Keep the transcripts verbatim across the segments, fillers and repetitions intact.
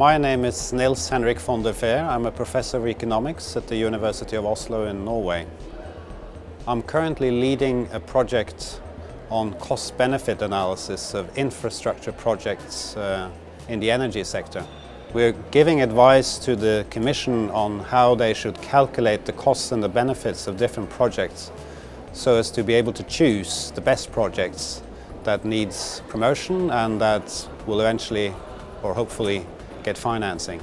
My name is Nils-Henrik von der Fehr. I'm a professor of economics at the University of Oslo in Norway. I'm currently leading a project on cost-benefit analysis of infrastructure projects uh, in the energy sector. We're giving advice to the Commission on how they should calculate the costs and the benefits of different projects so as to be able to choose the best projects that needs promotion and that will eventually or hopefully get financing.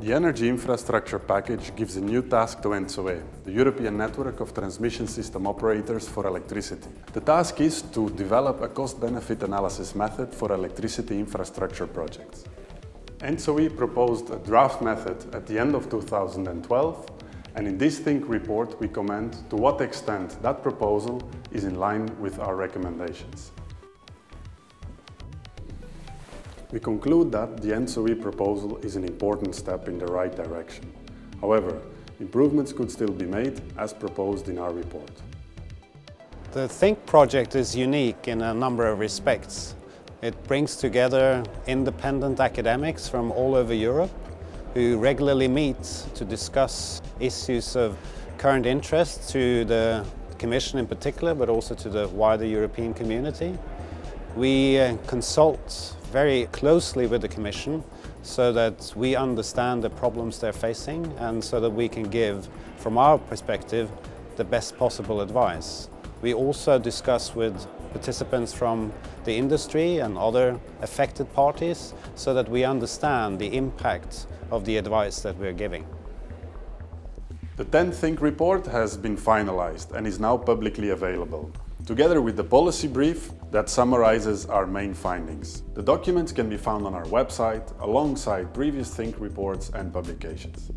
The Energy Infrastructure Package gives a new task to N S O E, the European Network of Transmission System Operators for Electricity. The task is to develop a cost-benefit analysis method for electricity infrastructure projects. N S O E proposed a draft method at the end of two thousand twelve, and in this THINK report we comment to what extent that proposal is in line with our recommendations. We conclude that the N S O E proposal is an important step in the right direction. However, improvements could still be made as proposed in our report. The THINK project is unique in a number of respects. It brings together independent academics from all over Europe who regularly meet to discuss issues of current interest to the Commission in particular, but also to the wider European community. We uh, consult very closely with the Commission so that we understand the problems they're facing and so that we can give, from our perspective, the best possible advice. We also discuss with participants from the industry and other affected parties so that we understand the impact of the advice that we're giving. The tenth THINK report has been finalized and is now publicly available, together with the policy brief that summarizes our main findings. The documents can be found on our website alongside previous THINK reports and publications.